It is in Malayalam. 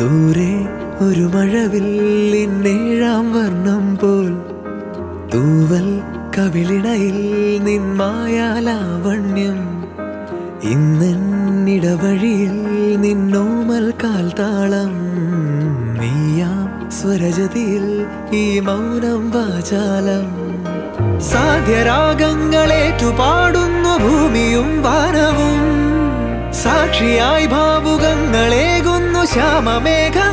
ദൂരെ ഒരു മഴവിൽ നിന്നേഴാം വർണ്ണം പോൽ തൂവൽ കവിളിണയിൽ നിന്മായാലാവണ്യം ഇന്നിടവഴിയിൽ നിന്നോമൽ കാൽത്താളം നീയാം സ്വരജതിയിൽ ഈ മൗനം വാചാലം സാധ്യരാഗങ്ങളേറ്റുപാടുന്നു ഭൂമിയും വാനവും സാക്ഷിയായി ഭാവുകങ്ങളേകുന്നു ശ്യാമമേഘ